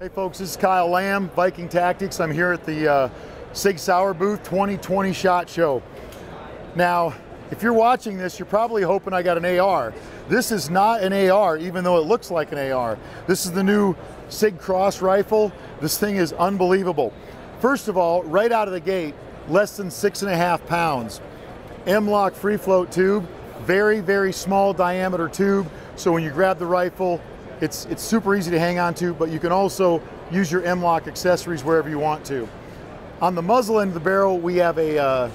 Hey folks, this is Kyle Lamb, Viking Tactics. I'm here at the SIG Sauer booth 2020 SHOT Show. Now, if you're watching this, you're probably hoping I got an AR. This is not an AR, even though it looks like an AR. This is the new SIG Cross rifle. This thing is unbelievable. First of all, right out of the gate, less than 6.5 pounds. M-LOK free float tube, very, very small diameter tube. So when you grab the rifle, it's super easy to hang on to, but you can also use your M-LOK accessories wherever you want to. On the muzzle end of the barrel, we have a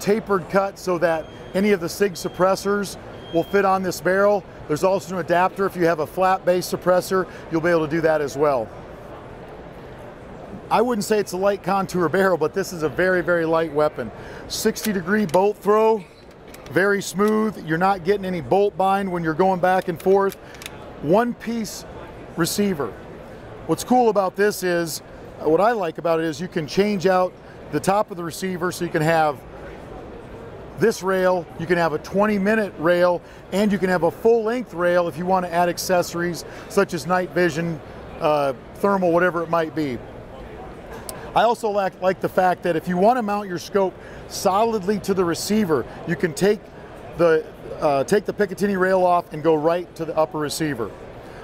tapered cut so that any of the SIG suppressors will fit on this barrel. There's also an adapter. If you have a flat base suppressor, you'll be able to do that as well. I wouldn't say it's a light contour barrel, but this is a very, very light weapon. 60-degree bolt throw, very smooth. You're not getting any bolt bind when you're going back and forth. One-piece receiver. What's cool about this is, what I like about it is you can change out the top of the receiver, so you can have this rail, you can have a 20-minute rail, and you can have a full-length rail if you want to add accessories such as night vision, thermal, whatever it might be. I also like the fact that if you want to mount your scope solidly to the receiver, you can take the Picatinny rail off and go right to the upper receiver.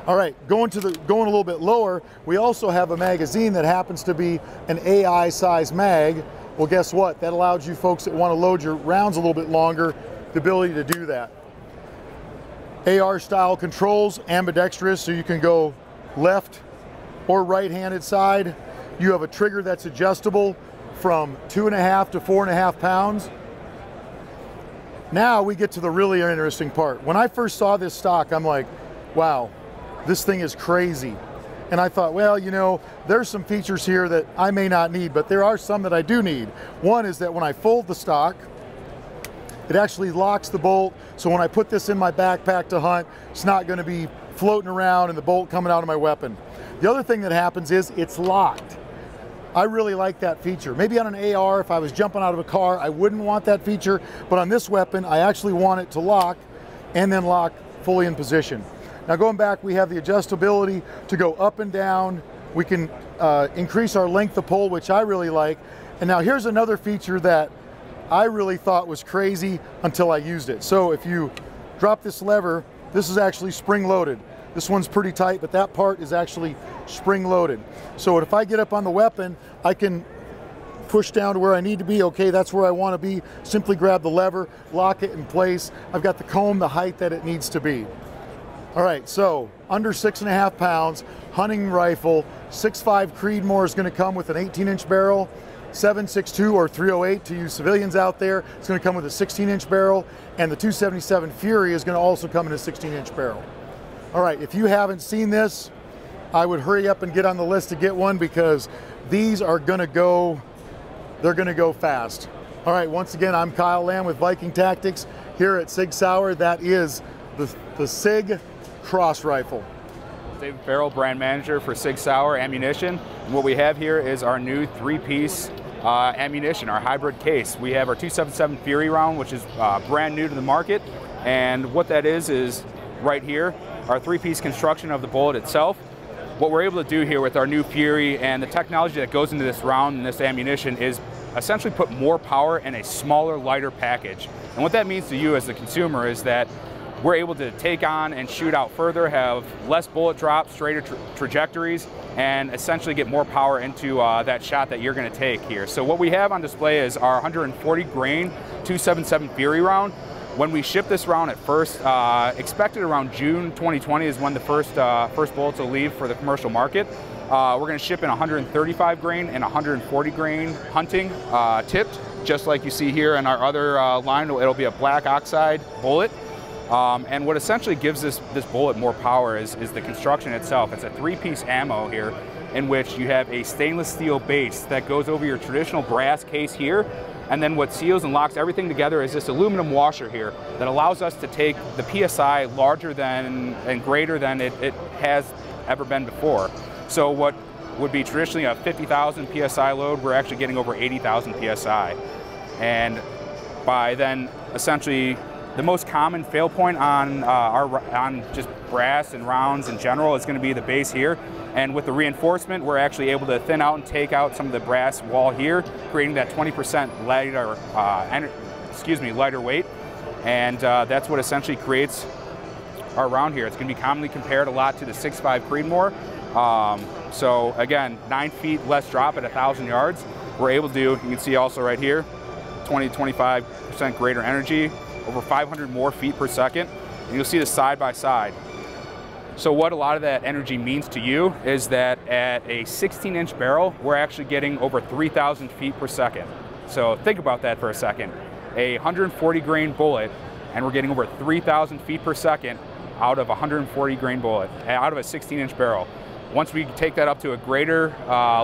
All right, going a little bit lower, we also have a magazine that happens to be an AI size mag. Well, guess what? That allows you folks that want to load your rounds a little bit longer the ability to do that. AR style controls, ambidextrous, so you can go left or right-handed side. You have a trigger that's adjustable from 2.5 to 4.5 pounds. Now we get to the really interesting part. When I first saw this stock, I'm like, wow, this thing is crazy. And I thought, well, you know, there's some features here that I may not need, but there are some that I do need. One is that when I fold the stock, it actually locks the bolt. So when I put this in my backpack to hunt, it's not going to be floating around and the bolt coming out of my weapon. The other thing that happens is it's locked. I really like that feature. Maybe on an AR, if I was jumping out of a car, I wouldn't want that feature, but on this weapon, I actually want it to lock and then lock fully in position. Now going back, we have the adjustability to go up and down. We can increase our length of pull, which I really like. And now here's another feature that I really thought was crazy until I used it. So if you drop this lever, this is actually spring-loaded. This one's pretty tight, but that part is actually spring-loaded. So if I get up on the weapon, I can push down to where I need to be. Okay, that's where I want to be. Simply grab the lever, lock it in place. I've got the comb, the height that it needs to be. All right, so under 6.5 pounds, hunting rifle, 6.5 Creedmoor is going to come with an 18-inch barrel, 7.62 or 308 to you civilians out there. It's going to come with a 16-inch barrel, and the 277 Fury is going to also come in a 16-inch barrel. All right, if you haven't seen this, I would hurry up and get on the list to get one, because these are gonna go, they're gonna go fast. All right, once again, I'm Kyle Lamb with Viking Tactics here at SIG Sauer. That is the SIG Cross Rifle. David Farrell, brand manager for SIG Sauer Ammunition. And what we have here is our new three-piece ammunition, our hybrid case. We have our 277 Fury round, which is brand new to the market. And what that is right here, our three-piece construction of the bullet itself. What we're able to do here with our new Fury and the technology that goes into this round and this ammunition is essentially put more power in a smaller, lighter package. And what that means to you as the consumer is that we're able to take on and shoot out further, have less bullet drops, straighter trajectories, and essentially get more power into that shot that you're gonna take here. So what we have on display is our 140 grain 277 Fury round. When we ship this round at first, expected around June 2020 is when the first bullets will leave for the commercial market. We're gonna ship in 135 grain and 140 grain hunting tipped, just like you see here in our other line. It'll be a black oxide bullet. And what essentially gives this bullet more power is the construction itself. It's a three-piece ammo here, in which you have a stainless steel base that goes over your traditional brass case here. And then what seals and locks everything together is this aluminum washer here that allows us to take the PSI larger than and greater than it has ever been before. So what would be traditionally a 50,000 PSI load, we're actually getting over 80,000 PSI. And by then essentially The most common fail point on just brass and rounds in general is going to be the base here. And with the reinforcement, we're actually able to thin out and take out some of the brass wall here, creating that 20% lighter, lighter weight. And that's what essentially creates our round here. It's going to be commonly compared a lot to the 6.5 Creedmoor. So again, 9 feet less drop at 1,000 yards. We're able to do, you can see also right here, 20 to 25% greater energy, over 500 more feet per second. And you'll see this side by side. So what a lot of that energy means to you is that at a 16-inch barrel, we're actually getting over 3,000 feet per second. So think about that for a second. A 140 grain bullet, and we're getting over 3,000 feet per second out of a 140 grain bullet, out of a 16-inch barrel. Once we take that up to a greater,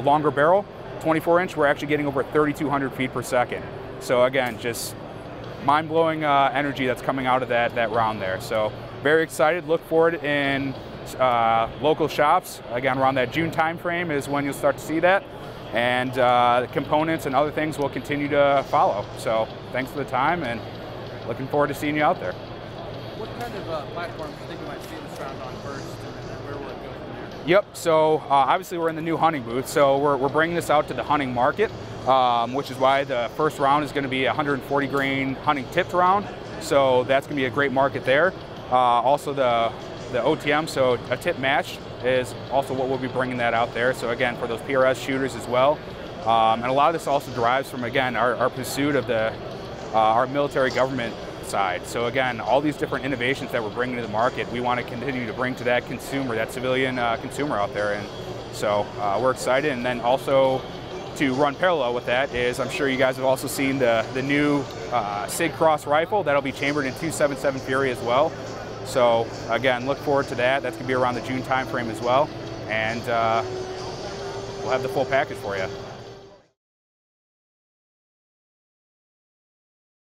longer barrel, 24-inch, we're actually getting over 3,200 feet per second. So again, just mind-blowing energy that's coming out of that round there. So very excited. Look for it in local shops. Again, around that June time frame is when you'll start to see that. And the components and other things will continue to follow. So thanks for the time, and looking forward to seeing you out there. What kind of platforms do you think we might see this round on first, and then where will it go from there? Yep, so obviously we're in the new hunting booth, so we're bringing this out to the hunting market, which is why the first round is going to be a 140 grain hunting tipped round. So that's going to be a great market there. Also the OTM, so a tip match, is also what we'll be bringing that out there. So again, for those PRS shooters as well. And a lot of this also derives from, again, our pursuit of the our military government side. So again, all these different innovations that we're bringing to the market, we want to continue to bring to that consumer, that civilian consumer out there. And so we're excited. And then also to run parallel with that is, I'm sure you guys have also seen the new SIG Cross rifle that'll be chambered in 277 Fury as well. So again, look forward to that. That's going to be around the June timeframe as well. And we'll have the full package for you.